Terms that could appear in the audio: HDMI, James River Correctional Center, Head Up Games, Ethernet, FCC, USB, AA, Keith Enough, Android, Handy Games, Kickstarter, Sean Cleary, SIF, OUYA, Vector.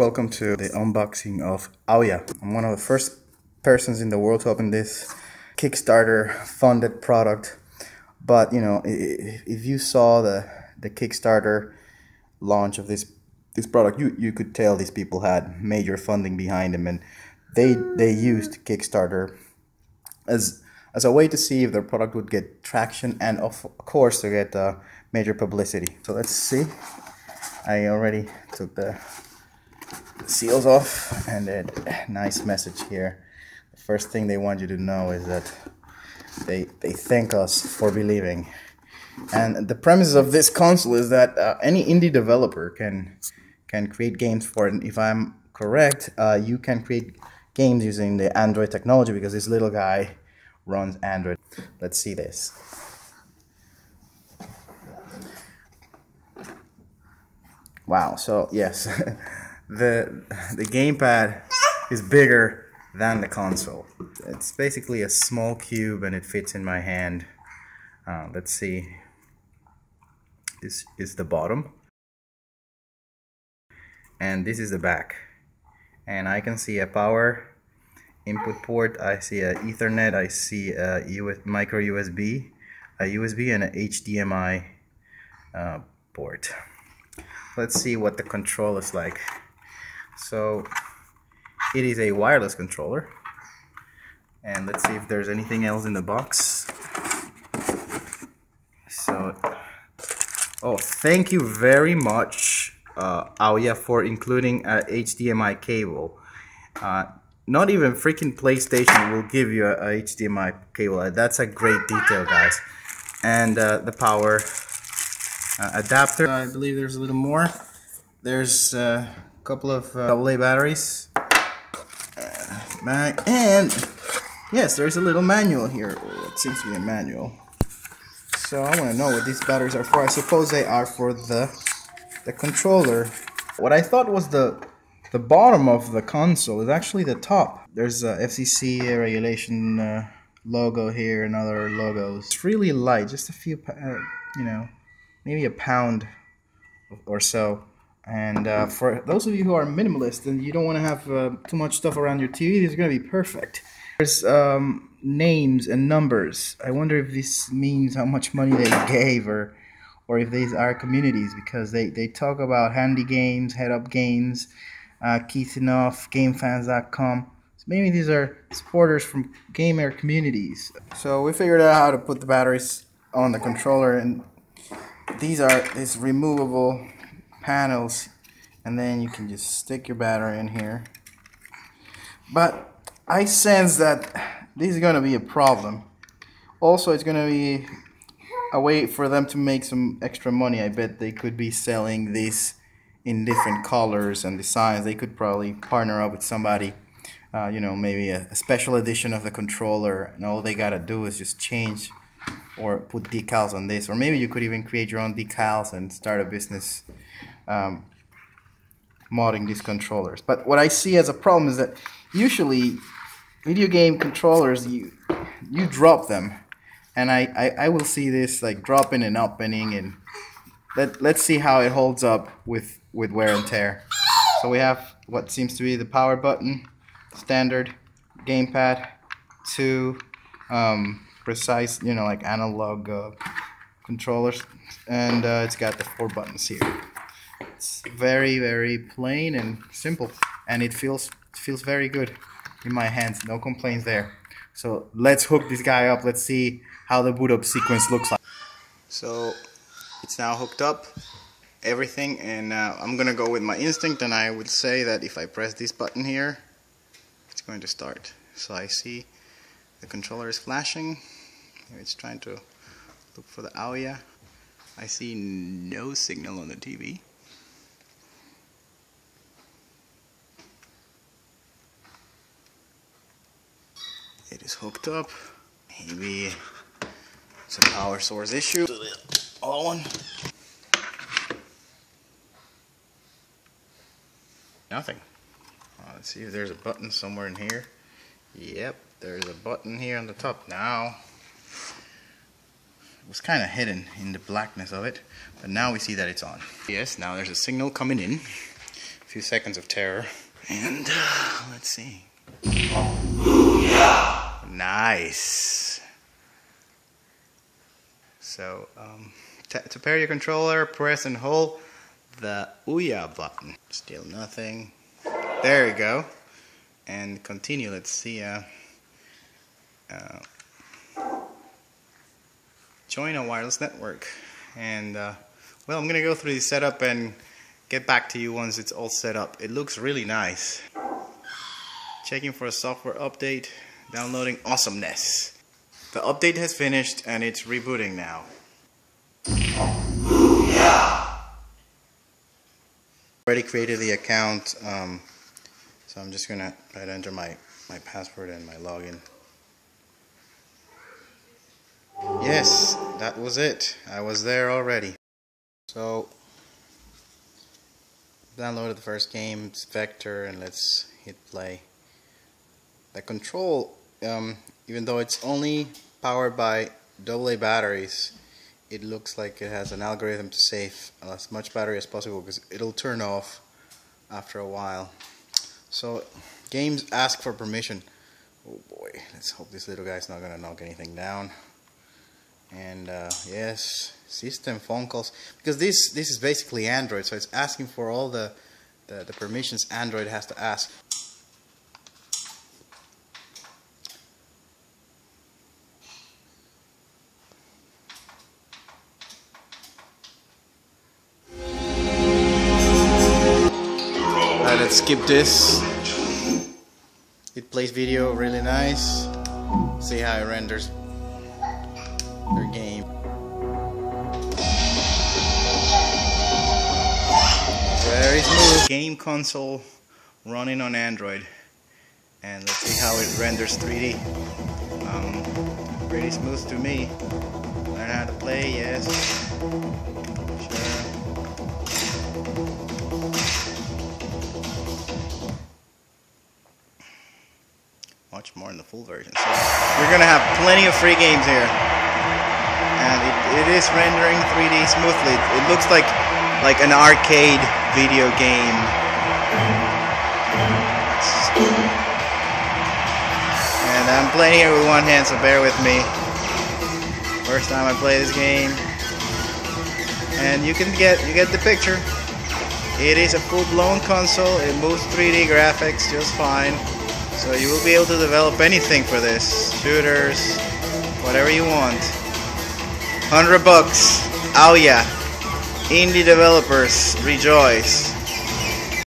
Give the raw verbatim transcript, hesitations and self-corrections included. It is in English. Welcome to the unboxing of OUYA. I'm one of the first persons in the world to open this Kickstarter funded product. But you know, if you saw the the Kickstarter launch of this this product, you you could tell these people had major funding behind them, and they they used Kickstarter as as a way to see if their product would get traction and of course to get uh, major publicity. So let's see. I already took the seals off, and a nice message here. The first thing they want you to know is that they they thank us for believing. And the premise of this console is that uh, any indie developer can can create games for it. And if I'm correct, uh, you can create games using the Android technology because this little guy runs Android. Let's see this. Wow. So yes. The the gamepad is bigger than the console. It's basically a small cube and it fits in my hand. Uh, let's see. This is the bottom. And this is the back. And I can see a power input port. I see an Ethernet. I see a U S, micro U S B, a U S B and a H D M I uh, port. Let's see what the control is like. So it is a wireless controller, and let's see if there's anything else in the box. So, oh, thank you very much, uh, OUYA, for including a H D M I cable. Uh, not even freaking PlayStation will give you a, a H D M I cable. That's a great detail, guys. And uh, the power uh, adapter. I believe there's a little more. There's uh, couple of uh, double A batteries, uh, and yes, there's a little manual here. It seems to be a manual. So I want to know what these batteries are for. I suppose they are for the the controller. What I thought was the the bottom of the console is actually the top. There's a F C C regulation uh, logo here and other logos. It's really light, just a few, uh, you know, maybe a pound or so. And uh, for those of you who are minimalist and you don't want to have uh, too much stuff around your T V, this is going to be perfect. There's um, names and numbers. I wonder if this means how much money they gave, or or if these are communities, because they, they talk about Handy Games, Head Up Games, uh, Keith Enough, Game fans dot com. So maybe these are supporters from gamer communities. So we figured out how to put the batteries on the controller, and these are these removable panels, and then you can just stick your battery in here. But I sense that this is going to be a problem. Also, it's going to be a way for them to make some extra money. I bet they could be selling this in different colors and designs. They could probably partner up with somebody, uh, you know, maybe a, a special edition of the controller, and all they got to do is just change or put decals on this. Or maybe you could even create your own decals and start a business um, modding these controllers. But what I see as a problem is that usually video game controllers, you you drop them, and I, I, I will see this like dropping and opening, and let, let's see how it holds up with, with wear and tear. So we have what seems to be the power button, standard gamepad, two um, precise, you know, like analog uh, controllers, and uh, it's got the four buttons here. It's very, very plain and simple, and it feels feels very good in my hands. No complaints there. So let's hook this guy up. Let's see how the boot up sequence looks like. So it's now hooked up, everything, and uh, I'm gonna go with my instinct, and I would say that if I press this button here, it's going to start. So I see the controller is flashing. It's trying to look for the OUYA. I see no signal on the T V. It is hooked up. Maybe it's a power source issue. On. Nothing. Uh, let's see if there's a button somewhere in here. Yep, there's a button here on the top now. It was kind of hidden in the blackness of it, but now we see that it's on. Yes, now there's a signal coming in. A few seconds of terror. And uh, let's see. OUYA! Nice. So um, t to pair your controller, press and hold the OUYA button. Still nothing. There we go. And continue. Let's see. Uh, uh, join a wireless network. And uh, well, I'm gonna go through the setup and get back to you once it's all set up. It looks really nice. Checking for a software update. Downloading awesomeness. The update has finished and it's rebooting now. Already created the account, um, so I'm just gonna try to enter my my password and my login. Yes, that was it. I was there already. So downloaded the first game, it's Vector, and let's hit play. The control, um, even though it's only powered by double A batteries, it looks like it has an algorithm to save as much battery as possible because it'll turn off after a while. So games ask for permission. Oh boy, let's hope this little guy's not gonna knock anything down. And uh, yes, system phone calls, because this this is basically Android, so it's asking for all the, the the permissions Android has to ask. All right, let's skip this. It plays video really nice. See how it renders their game. Very smooth. Game console running on Android, and let's see how it renders three D. Um, pretty smooth to me. Learn how to play, yes. Sure. Much more in the full version. So you're gonna have plenty of free games here. And it, it is rendering three D smoothly. It looks like like an arcade video game. And I'm playing it with one hand, so bear with me. First time I play this game. And you can get you get the picture. It is a full-blown console. It moves three D graphics just fine. So you will be able to develop anything for this. Shooters, whatever you want. one hundred bucks, OUYA, indie developers, rejoice.